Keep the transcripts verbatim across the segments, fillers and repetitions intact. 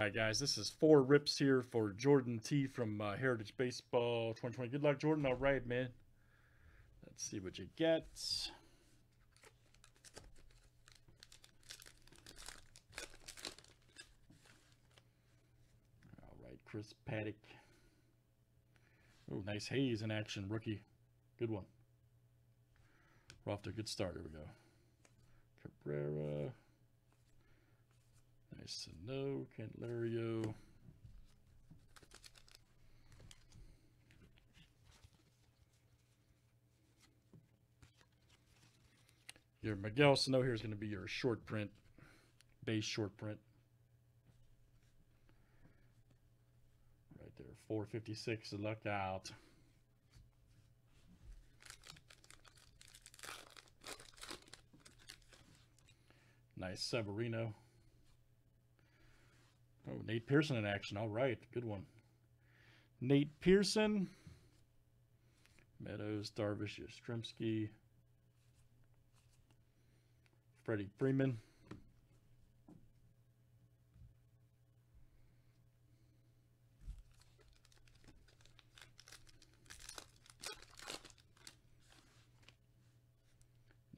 All right, guys, this is four rips here for Jordan T. from uh, Heritage Baseball twenty twenty. Good luck, Jordan. All right, man. Let's see what you get. All right, Chris Paddock. Oh, nice Hayes in action, rookie. Good one. We're off to a good start. Here we go. Cabrera. Nice to know. Candelario. Your Miguel Sano here is going to be your short print, base short print. Right there, four fifty-six. Luck out. Nice Severino. Oh, Nate Pearson in action. All right, good one. Nate Pearson. Meadows, Darvish, Yastrzemski. Freddie Freeman.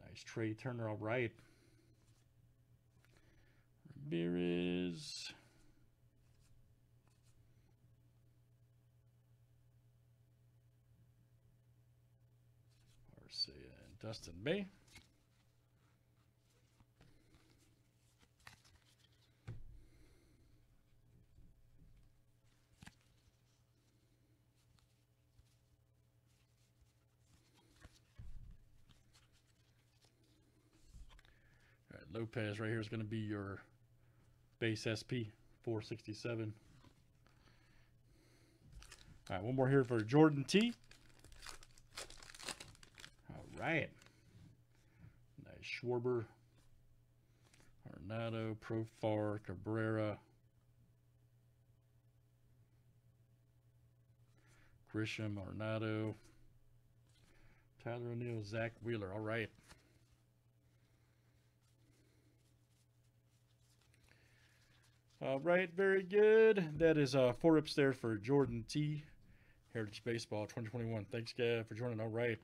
Nice Trey Turner. All right. Ramirez. Arcia and Dustin Bay. Lopez right here is going to be your base S P, four sixty-seven. All right, one more here for Jordan T. All right. Nice Schwarber, Arenado, Profar, Cabrera, Grisham, Arenado, Tyler O'Neill, Zach Wheeler. All right. All right, very good. That is uh, four rips there for Jordan T. Heritage Baseball twenty twenty-one. Thanks, guys, for joining. All right.